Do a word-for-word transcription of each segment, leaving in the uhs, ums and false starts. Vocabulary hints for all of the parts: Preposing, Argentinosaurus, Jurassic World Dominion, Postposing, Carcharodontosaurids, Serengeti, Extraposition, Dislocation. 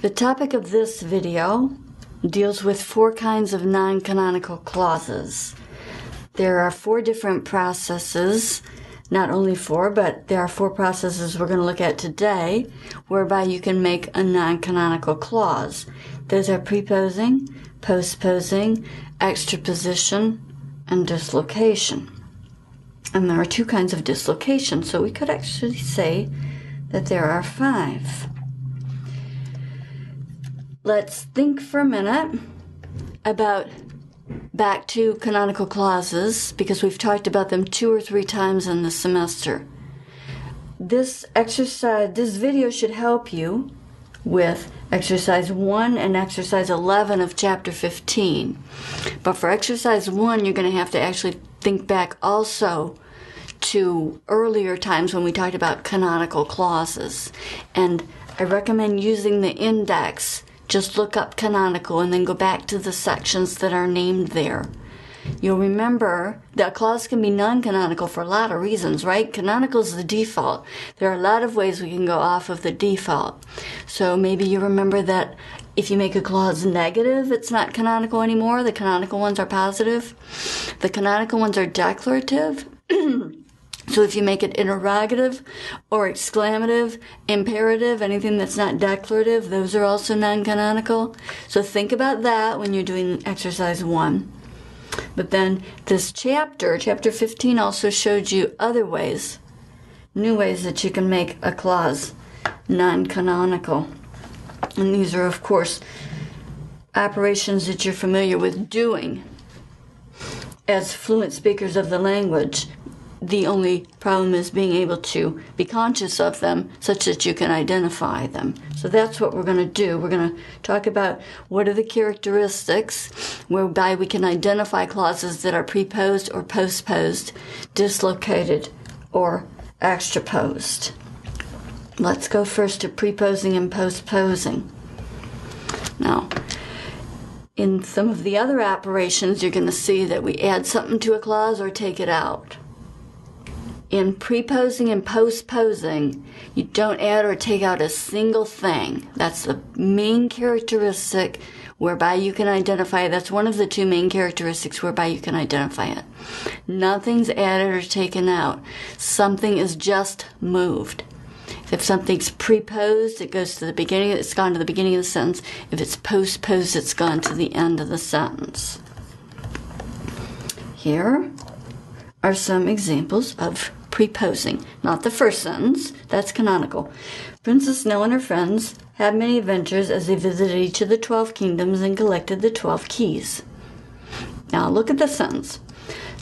The topic of this video deals with four kinds of non-canonical clauses. There are four different processes, not only four, but there are four processes we're going to look at today, whereby you can make a non-canonical clause. Those are preposing, postposing, extraposition, and dislocation. And there are two kinds of dislocation, so we could actually say that there are five. Let's think for a minute about back to canonical clauses, because we've talked about them two or three times in the semester. This exercise, this video should help you with exercise one and exercise eleven of chapter fifteen. But for exercise one, you're going to have to actually think back also to earlier times when we talked about canonical clauses. And I recommend using the index. Just look up canonical and then go back to the sections that are named there. You'll remember that a clause can be non-canonical for a lot of reasons, right? Canonical is the default. There are a lot of ways we can go off of the default. So maybe you remember that if you make a clause negative, it's not canonical anymore. The canonical ones are positive. The canonical ones are declarative. So if you make it interrogative or exclamative, imperative, anything that's not declarative, those are also non-canonical. So think about that when you're doing exercise one. But then this chapter, chapter fifteen, also showed you other ways, new ways that you can make a clause non-canonical. And these are, of course, operations that you're familiar with doing as fluent speakers of the language. The only problem is being able to be conscious of them such that you can identify them. So that's what we're going to do. We're going to talk about what are the characteristics whereby we can identify clauses that are preposed or postposed, dislocated or extraposed. Let's go first to preposing and postposing. Now, in some of the other operations, you're going to see that we add something to a clause or take it out. In preposing and postposing, you don't add or take out a single thing. That's the main characteristic whereby you can identify it. That's one of the two main characteristics whereby you can identify it. Nothing's added or taken out. Something is just moved. If something's preposed, it goes to the beginning. It's gone to the beginning of the sentence. If it's postposed, it's gone to the end of the sentence. Here are some examples of preposing. Not the first sentence, that's canonical. Princess Nell and her friends had many adventures as they visited each of the twelve kingdoms and collected the twelve keys. Now look at the sentence.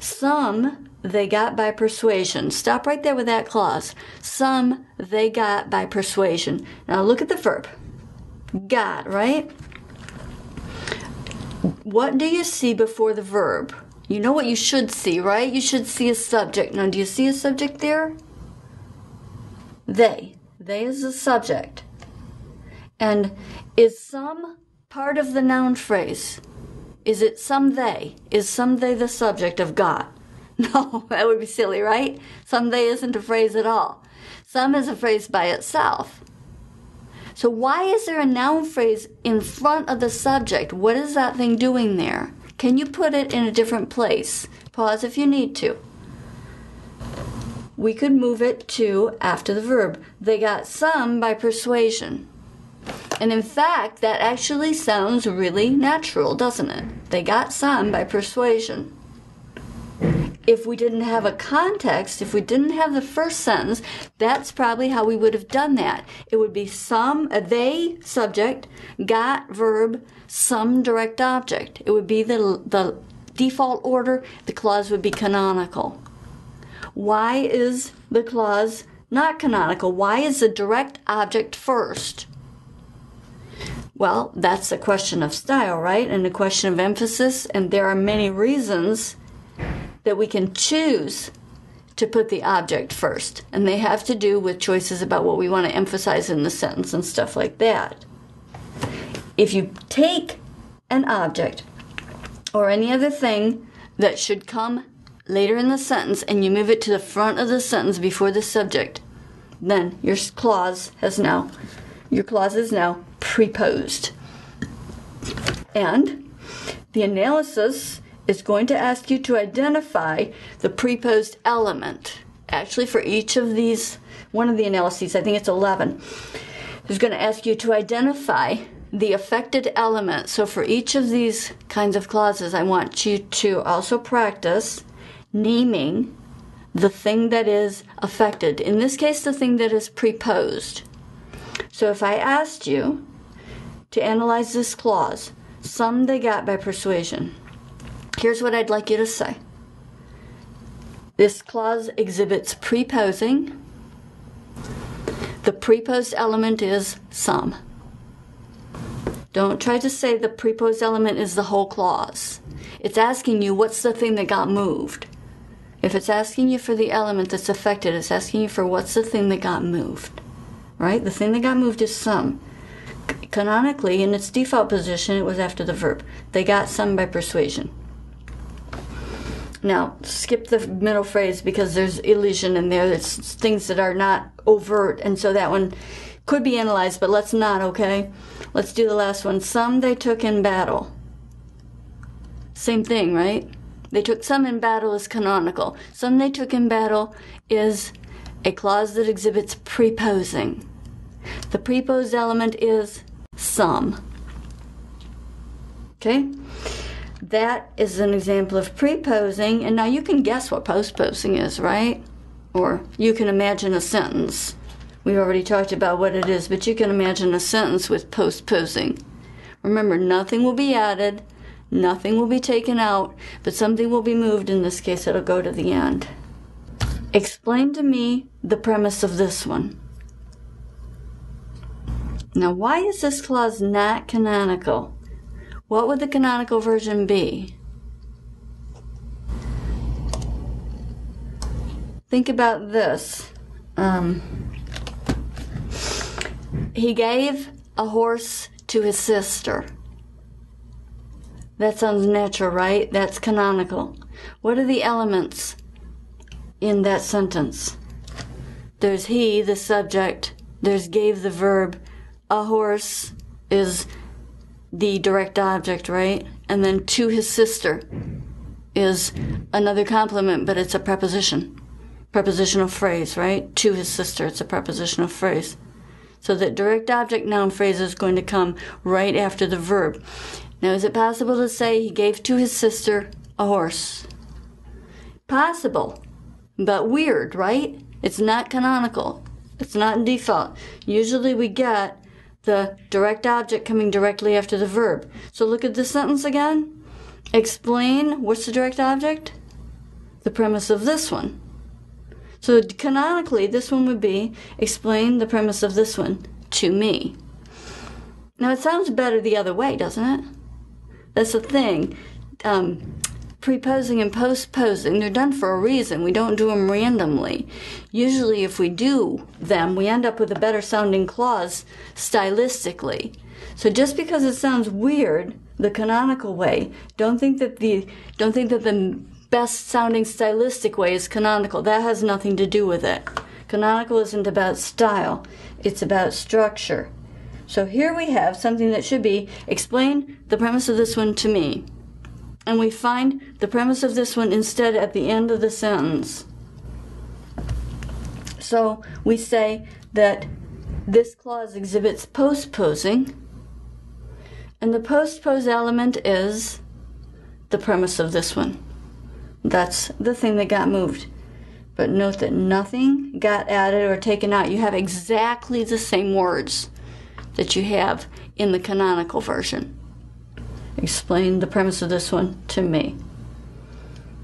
Some they got by persuasion. Stop right there with that clause. Some they got by persuasion. Now look at the verb. Got, right? What do you see before the verb? You know what you should see, right? You should see a subject. Now, do you see a subject there? They. They is the subject. And is some part of the noun phrase? Is it some they? Is some they the subject of God? No, that would be silly, right? Some they isn't a phrase at all. Some is a phrase by itself. So why is there a noun phrase in front of the subject? What is that thing doing there? Can you put it in a different place? Pause if you need to. We could move it to after the verb. They got some by persuasion. And in fact, that actually sounds really natural, doesn't it? They got some by persuasion. If we didn't have a context, if we didn't have the first sentence, that's probably how we would have done that. It would be some, they, subject, got, verb, some direct object. It would be the, the default order. The clause would be canonical. Why is the clause not canonical? Why is the direct object first? Well, that's a question of style, right? And a question of emphasis. And there are many reasons that we can choose to put the object first. And they have to do with choices about what we want to emphasize in the sentence and stuff like that. If you take an object or any other thing that should come later in the sentence and you move it to the front of the sentence before the subject, then your clause has now, your clause is now preposed. And the analysis is going to ask you to identify the preposed element. Actually, for each of these, one of the analyses, I think it's eleven, is going to ask you to identify the affected element. So for each of these kinds of clauses, I want you to also practice naming the thing that is affected. In this case, the thing that is preposed. So if I asked you to analyze this clause, some they got by persuasion, here's what I'd like you to say. This clause exhibits preposing. The preposed element is some. Don't try to say the preposed element is the whole clause. It's asking you what's the thing that got moved. If it's asking you for the element that's affected, it's asking you for what's the thing that got moved. Right? The thing that got moved is some. Canonically, in its default position, it was after the verb. They got some by persuasion. Now, skip the middle phrase because there's elision in there. It's things that are not overt, and so that one could be analyzed, but let's not, okay? Let's do the last one. Some they took in battle. Same thing, right? They took some in battle is canonical. Some they took in battle is a clause that exhibits preposing. The preposed element is some. Okay? That is an example of preposing, and now you can guess what postposing is, right? Or you can imagine a sentence. We've already talked about what it is, but you can imagine a sentence with postposing. Remember, nothing will be added, nothing will be taken out, but something will be moved. In this case, it'll go to the end. Explain to me the premise of this one. Now, why is this clause not canonical? What would the canonical version be? Think about this. Um, he gave a horse to his sister. That sounds natural, right? That's canonical. What are the elements in that sentence? There's he, the subject. There's gave, the verb. A horse is the direct object, right? And then to his sister is another complement, but it's a preposition. Prepositional phrase, right? To his sister, it's a prepositional phrase. So the direct object noun phrase is going to come right after the verb. Now, is it possible to say he gave to his sister a horse? Possible, but weird, right? It's not canonical. It's not in default. Usually we get the direct object coming directly after the verb. So look at this sentence again. Explain, what's the direct object? The premise of this one. So canonically, this one would be, explain the premise of this one to me. Now it sounds better the other way, doesn't it? That's the thing. Um, preposing and postposing, they're done for a reason. We don't do them randomly. Usually if we do them, we end up with a better sounding clause stylistically. So just because it sounds weird the canonical way, don't think that the don't think that the best sounding stylistic way is canonical. That has nothing to do with it. Canonical isn't about style, it's about structure. So here we have something that should be explain the premise of this one to me. And we find the premise of this one instead at the end of the sentence. So we say that this clause exhibits postposing, and the postposed element is the premise of this one. That's the thing that got moved. But note that nothing got added or taken out. You have exactly the same words that you have in the canonical version. Explain the premise of this one to me.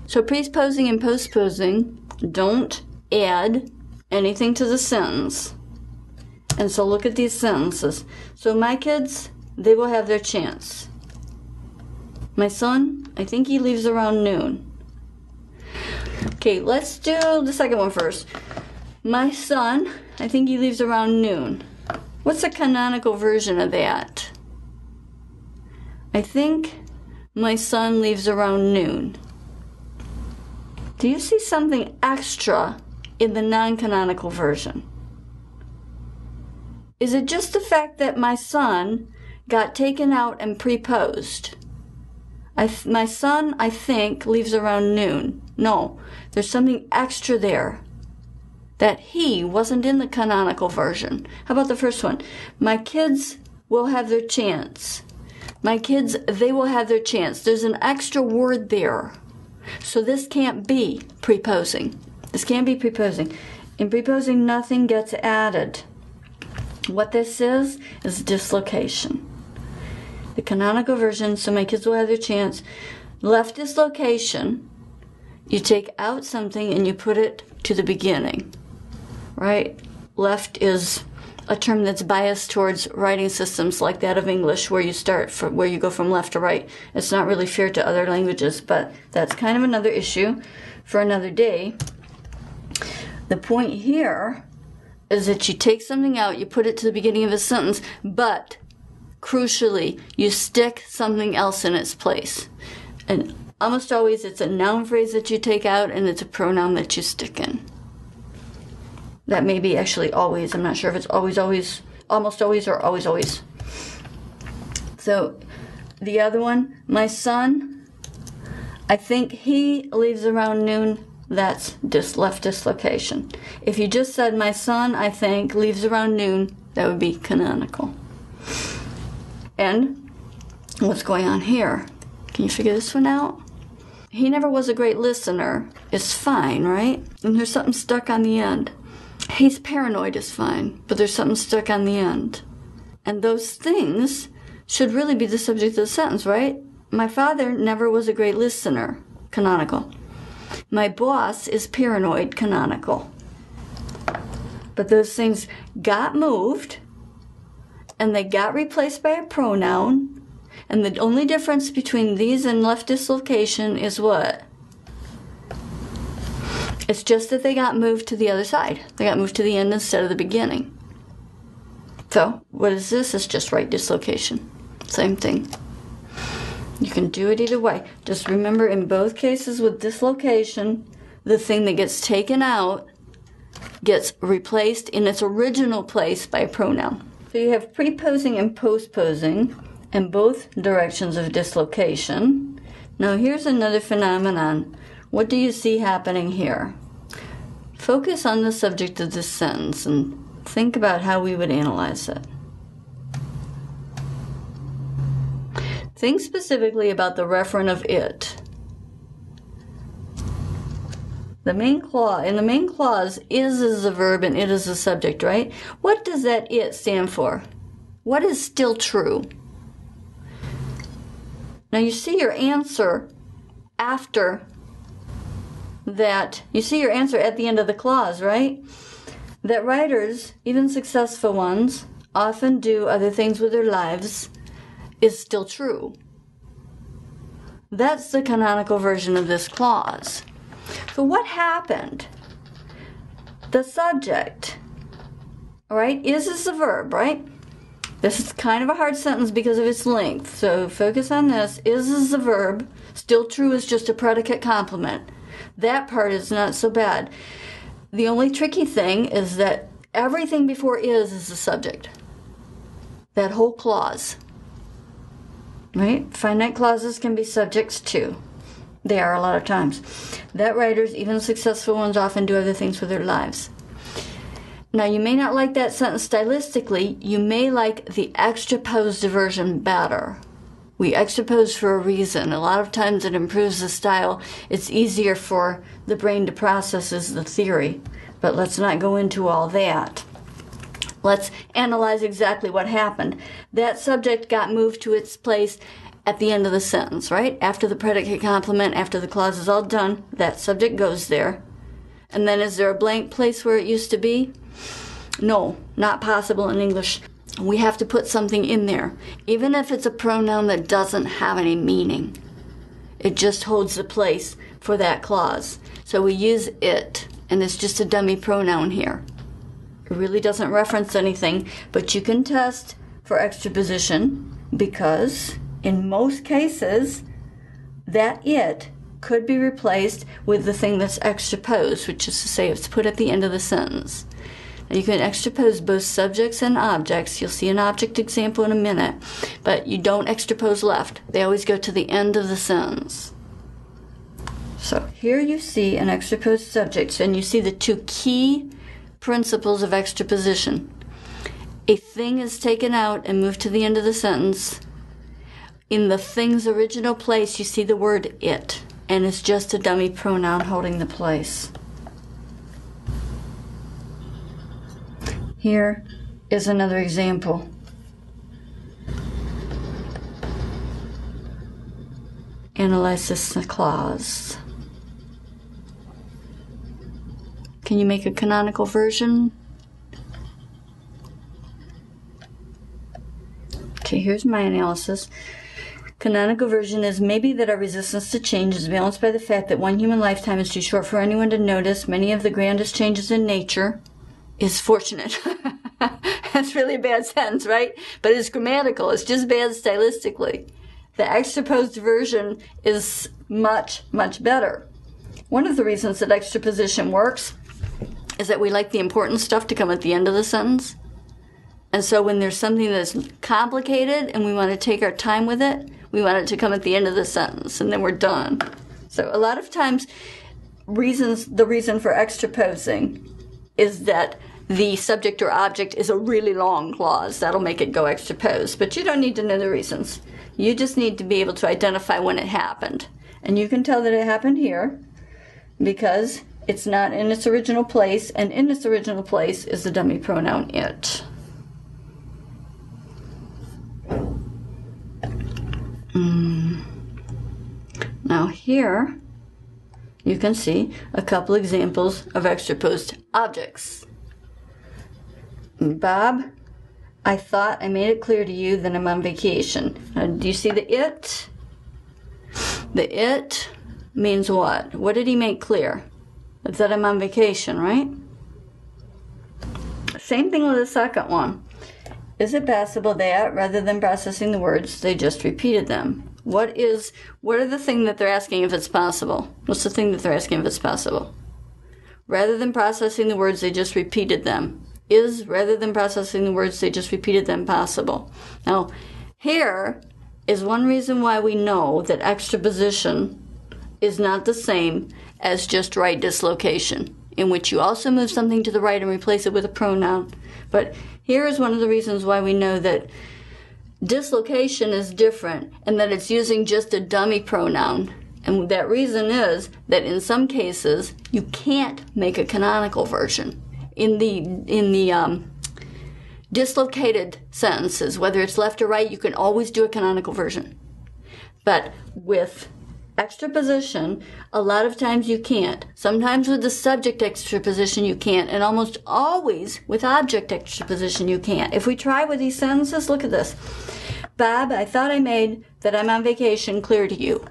So preposing and postposing don't add anything to the sentence. And so look at these sentences. So my kids, they will have their chance. My son, I think he leaves around noon. Okay, let's do the second one first. My son, I think he leaves around noon. What's the canonical version of that? I think my son leaves around noon. Do you see something extra in the non-canonical version? Is it just the fact that my son got taken out and preposed? I th my son, I think, leaves around noon. No, there's something extra there that he wasn't in the canonical version. How about the first one? My kids will have their chance. My kids, they will have their chance. There's an extra word there. So this can't be preposing. This can't be preposing. In preposing, nothing gets added. What this is, is dislocation. The canonical version, so my kids will have their chance. Left dislocation, you take out something and you put it to the beginning, right? Left is a term that's biased towards writing systems like that of English, where you start from, where you go from left to right. It's not really fair to other languages, but that's kind of another issue for another day. The point here is that you take something out, you put it to the beginning of a sentence, but crucially, you stick something else in its place. And almost always it's a noun phrase that you take out and it's a pronoun that you stick in. That may be actually always. I'm not sure if it's always, always, almost always, or always, always. So the other one, my son, I think he leaves around noon. That's dis left dislocation. If you just said my son, I think, leaves around noon, that would be canonical. And what's going on here? Can you figure this one out? He never was a great listener. It's fine, right? And there's something stuck on the end. He's paranoid is fine, but there's something stuck on the end. And those things should really be the subject of the sentence, right? My father never was a great listener, canonical. My boss is paranoid, canonical. But those things got moved, and they got replaced by a pronoun, and the only difference between these and left dislocation is what? It's just that they got moved to the other side. They got moved to the end instead of the beginning. So, what is this? It's just right dislocation. Same thing. You can do it either way. Just remember, in both cases with dislocation, the thing that gets taken out gets replaced in its original place by a pronoun. So you have preposing and postposing in both directions of dislocation. Now here's another phenomenon. What do you see happening here? Focus on the subject of this sentence and think about how we would analyze it. Think specifically about the referent of it. The main clause, in the main clause, is is a verb and it is a subject, right? What does that it stand for? What is still true? Now you see your answer after that. You see your answer at the end of the clause, right? That writers, even successful ones, often do other things with their lives is still true. That's the canonical version of this clause. So what happened? The subject, all right, is this a verb, right? This is kind of a hard sentence because of its length, so focus on this. Is this a verb? Still true is just a predicate complement. That part is not so bad. The only tricky thing is that everything before is is the subject. That whole clause. Right? Finite clauses can be subjects too. They are a lot of times. That writers, even successful ones, often do other things with their lives. Now, you may not like that sentence stylistically. You may like the extraposed version better. We extrapose for a reason. A lot of times it improves the style. It's easier for the brain to process the theory. But let's not go into all that. Let's analyze exactly what happened. That subject got moved to its place at the end of the sentence, right? After the predicate complement, after the clause is all done, that subject goes there. And then is there a blank place where it used to be? No, not possible in English. We have to put something in there, even if it's a pronoun that doesn't have any meaning. It just holds the place for that clause. So we use it, and it's just a dummy pronoun here. It really doesn't reference anything, but you can test for extraposition because in most cases that it could be replaced with the thing that's extraposed, which is to say it's put at the end of the sentence. You can extrapose both subjects and objects. You'll see an object example in a minute, but you don't extrapose left. They always go to the end of the sentence. So here you see an extraposed subject, and you see the two key principles of extraposition. A thing is taken out and moved to the end of the sentence. In the thing's original place, you see the word it, and it's just a dummy pronoun holding the place. Here is another example. Analyze this clause. Can you make a canonical version? Okay, here's my analysis. Canonical version is maybe that our resistance to change is balanced by the fact that one human lifetime is too short for anyone to notice many of the grandest changes in nature is fortunate. That's really a bad sentence, right? But it's grammatical. It's just bad stylistically. The extraposed version is much, much better. One of the reasons that extraposition works is that we like the important stuff to come at the end of the sentence. And so when there's something that's complicated and we want to take our time with it, we want it to come at the end of the sentence, and then we're done. So a lot of times, reasons the reason for extraposing is that the subject or object is a really long clause. That'll make it go extraposed. But you don't need to know the reasons. You just need to be able to identify when it happened. And you can tell that it happened here because it's not in its original place, and in its original place is the dummy pronoun it. Mm. Now here you can see a couple examples of extraposed objects. Bob, I thought I made it clear to you that I'm on vacation. Now, do you see the it? The it means what? What did he make clear? It's that I'm on vacation, right? Same thing with the second one. Is it possible that, rather than processing the words, they just repeated them? What is, what are the thing that they're asking if it's possible? What's the thing that they're asking if it's possible? Rather than processing the words, they just repeated them. Is, rather than processing the words, they just repeated them possible? Now, here is one reason why we know that extraposition is not the same as just right dislocation, in which you also move something to the right and replace it with a pronoun. But here is one of the reasons why we know that dislocation is different and that it's using just a dummy pronoun. And that reason is that in some cases you can't make a canonical version. In the, in the um, dislocated sentences, whether it's left or right, you can always do a canonical version. But with extraposition, a lot of times you can't. Sometimes with the subject extraposition you can't, and almost always with object extraposition you can't. If we try with these sentences, look at this. Bob, I thought I made that I'm on vacation clear to you.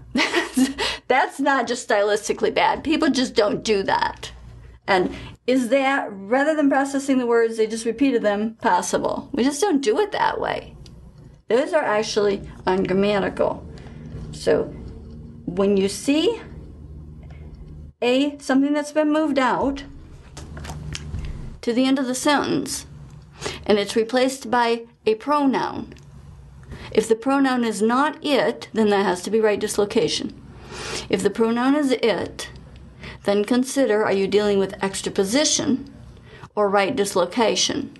That's not just stylistically bad. People just don't do that. And is that, rather than processing the words, they just repeated them, possible? We just don't do it that way. Those are actually ungrammatical. So when you see a something that's been moved out to the end of the sentence and it's replaced by a pronoun, if the pronoun is not it, then that has to be right dislocation. If the pronoun is it, then consider, are you dealing with extraposition or right dislocation?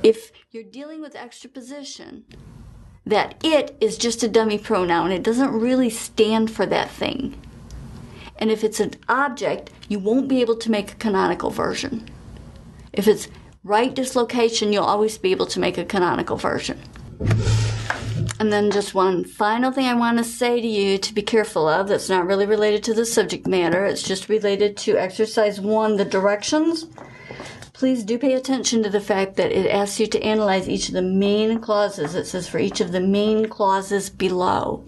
If you're dealing with extraposition, that it is just a dummy pronoun. It doesn't really stand for that thing. And if it's an object, you won't be able to make a canonical version. If it's right dislocation, you'll always be able to make a canonical version. And then just one final thing I want to say to you to be careful of that's not really related to the subject matter. It's just related to exercise one, the directions. Please do pay attention to the fact that it asks you to analyze each of the main clauses. It says for each of the main clauses below.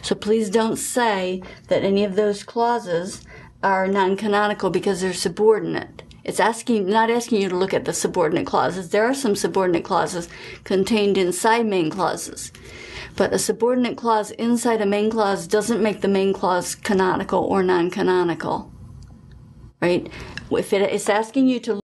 So please don't say that any of those clauses are non-canonical because they're subordinate. It's asking, not asking you to look at the subordinate clauses. There are some subordinate clauses contained inside main clauses. But a subordinate clause inside a main clause doesn't make the main clause canonical or non-canonical, right? If it, it's asking you to